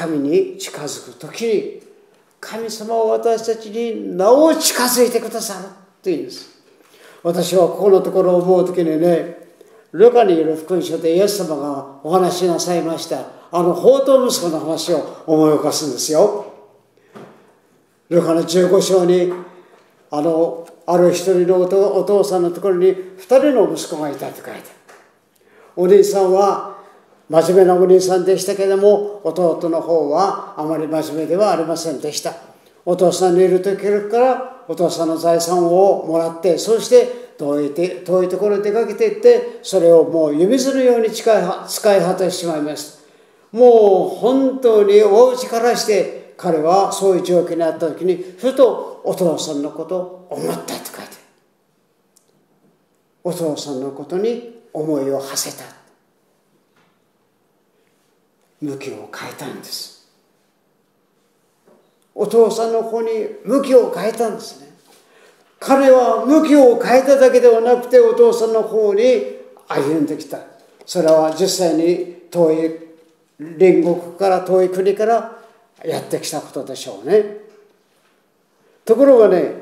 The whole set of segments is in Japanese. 神に近づくときに、神様は私たちになお近づいてくださるというんです。私はここのところを思うときにね、ルカによる福音書でイエス様がお話しなさいました、あの放蕩息子の話を思い起こすんですよ。ルカの15章に、ある一人のお父さんのところに2人の息子がいたと書いてある。お兄さんは真面目なお兄さんでしたけれども、弟の方はあまり真面目ではありませんでした。お父さんにいる時からお父さんの財産をもらって、そして遠いところに出かけていって、それをもう湯水のように使い果たしてしまいます。もう本当にお家からして彼はそういう状況にあった時に、ふとお父さんのことを思ったと書いてある。お父さんのことに思いを馳せた、向きを変えたんです。お父さんの方に向きを変えたんですね。彼は向きを変えただけではなくて、お父さんの方に歩んできた。それは実際に遠い隣国から、遠い国からやってきたことでしょうね。ところがね、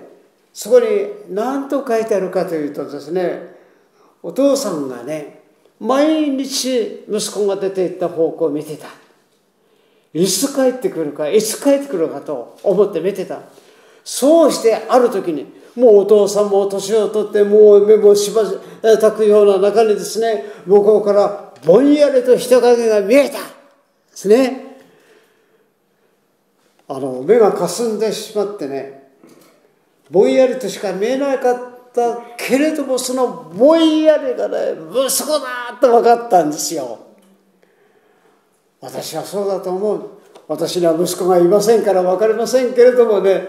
そこに何と書いてあるかというとですね、お父さんがね、毎日息子が出て行った方向を見てた。いつ帰ってくるか、いつ帰ってくるかと思って見てた。そうしてある時に、もうお父さんも年を取って、もう目もしばたくような中にですね、向こうからぼんやりと人影が見えたですね。目がかすんでしまってね、ぼんやりとしか見えなかったけれども、そのぼんやりがね、息子だと分かったんですよ。私はそうだと思う。私には息子がいませんから分かりませんけれどもね、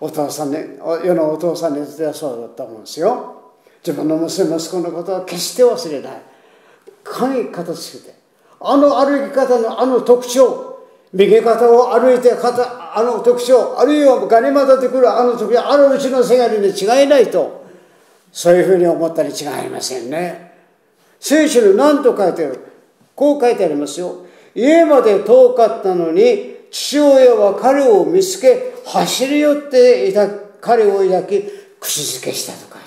お父さんね、世のお父さんにとってはそうだったもんですよ。自分の娘、息子のことは決して忘れない。髪片付けて、歩き方の特徴、右肩を歩いて特徴、あるいはガニ股で来る特徴、うちのせがれに違いないと。そういうふうに思ったに違いありませんね。聖書に何と書いてある？こう書いてありますよ。家まで遠かったのに、父親は彼を見つけ、走り寄っていた彼を抱き、口づけしたと書いてある。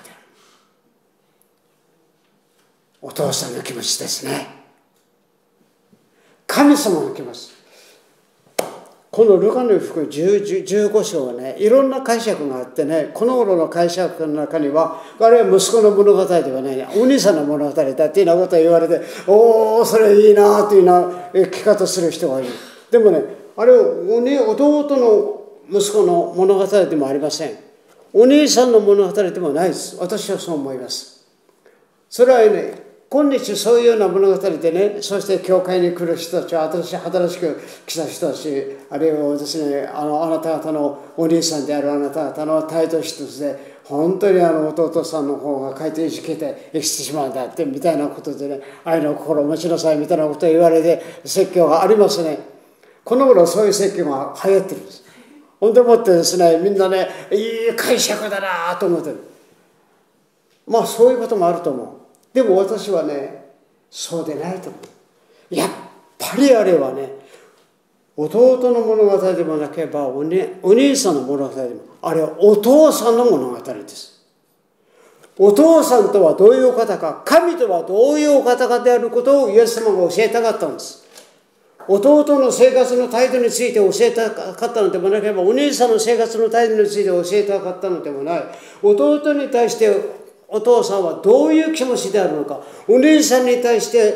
お父さんの気持ちですね。神様の気持ち。このルカの福音15章はね、いろんな解釈があってね、この頃の解釈の中には、あれは息子の物語ではない、お兄さんの物語だっていうようなことを言われて、おお、それいいなというような聞き方する人がいる。でもね、あれは弟の息子の物語でもありません。お兄さんの物語でもないです。私はそう思います。それはね、今日そういうような物語でね、そして教会に来る人たちは、新しく来た人たち、あるいはですね、あなた方のお兄さんであるあなた方の態度一つで、本当に弟さんの方が書いていじけて生きてしまうんだって、みたいなことでね、愛の心を持ちなさいみたいなことを言われて、説教がありますね。この頃そういう説教が流行ってるんです。ほんでもってですね、みんなね、いい解釈だなと思ってる。まあそういうこともあると思う。でも私はね、そうでないと思う。やっぱりあれはね、弟の物語でもなければ、お兄さんの物語でも、あれはお父さんの物語です。お父さんとはどういう方か、神とはどういう方かであることをイエス様が教えたかったんです。弟の生活の態度について教えたかったのでもなければ、お兄さんの生活の態度について教えたかったのでもない。弟に対して、お父さんはどういう気持ちであるのか、お兄さんに対して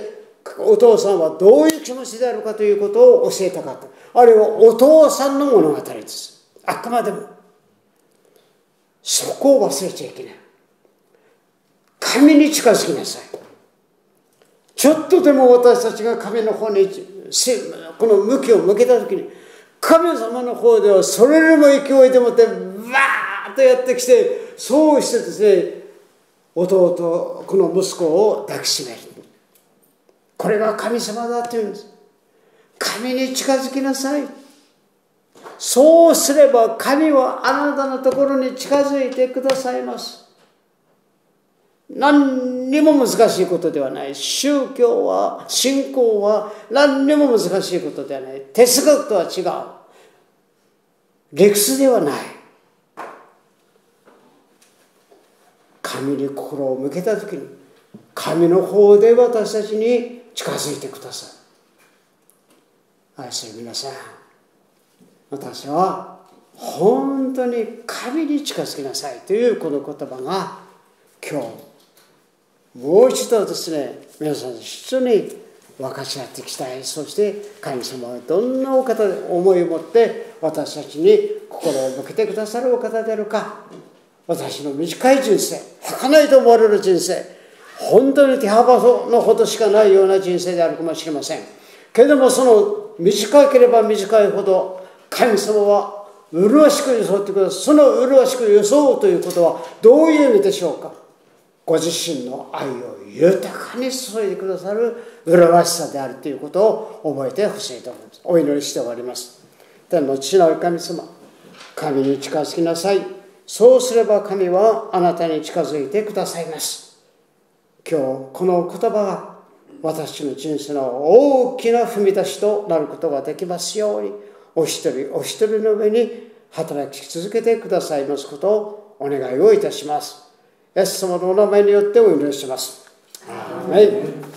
お父さんはどういう気持ちであるかということを教えたかった。あれはお父さんの物語です。あくまでも。そこを忘れちゃいけない。神に近づきなさい。ちょっとでも私たちが神の方にこの向きを向けたときに、神様の方ではそれよりも勢いでもって、わーっとやってきて、そうしてですね、弟、この息子を抱きしめる。これが神様だというんです。神に近づきなさい。そうすれば神はあなたのところに近づいてくださいます。何にも難しいことではない。宗教は、信仰は何にも難しいことではない。哲学とは違う。理屈ではない。神に心を向けたときに、神の方で私たちに近づいてください。愛する皆さん、私は本当に神に近づきなさいというこの言葉が今日もう一度ですね、皆さんと一緒に分かち合っていきたい。そして神様はどんなお方で、思いを持って私たちに心を向けてくださるお方であるか。私の短い人生、儚いと思われる人生、本当に手幅のほどしかないような人生であるかもしれませんけれども、その短ければ短いほど神様は麗しく装ってください。その麗しく装うということはどういう意味でしょうか。ご自身の愛を豊かに注いでくださる麗しさであるということを覚えてほしいと思います。お祈りして終わります。天の父なる神様、神に近づきなさい。そうすれば神はあなたに近づいてくださいます。今日この言葉が私の人生の大きな踏み出しとなることができますように。お一人お一人の上に働き続けてくださいますことをお願いをいたします。イエス様のお名前によってお祈りします。アーメン。